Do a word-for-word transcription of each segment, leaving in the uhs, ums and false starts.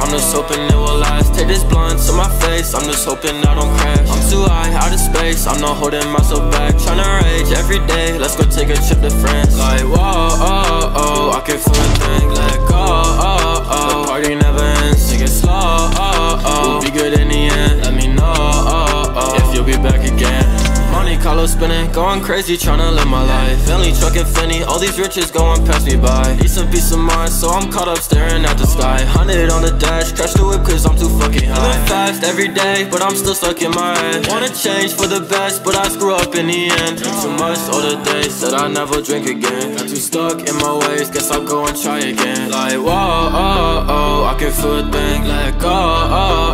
I'm just hoping it will last. Take this blunt to my face, I'm just hoping I don't crash. I'm too high, out of space, I'm not holding myself back. Tryna rage every day, let's go take a trip to France. Like, whoa, oh, oh, I can feel a thing. Let go, oh, oh, the party never ends. Take it slow, oh, oh, we'll be good in the end. Let me know, oh, oh, if you'll be back again. Monte Carlo spinning, going crazy, tryna live my life. Bentley, truck, and Fendi, all these riches going past me by. Need some peace of mind, so I'm caught up staring at the sky. Hundred on the dash, crash the whip cause I'm too fucking high. Living fast every day, but I'm still stuck in my head. Wanna change for the best, but I screw up in the end. Drink too much all the days, said I never drink again. Got too stuck in my ways, guess I'll go and try again. Like, whoa, oh, oh, I can feel a thing. Let go, oh,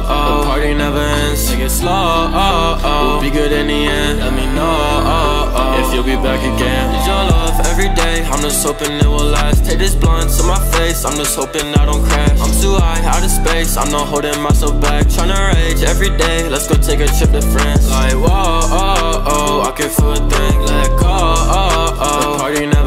oh, the party never ends. Take it slow, oh, oh, we'll be good in the end. Let me know, oh, oh, if you'll be back again. Need your love every day, I'm just hoping it will last. Take this blunt to my face, I'm just hoping I don't crash. I'm too high, out of space, I'm not holding myself back. Tryna rage every day, let's go take a trip to France. Like, whoa, oh, oh, I can feel a thing. Let go, oh, oh, the party never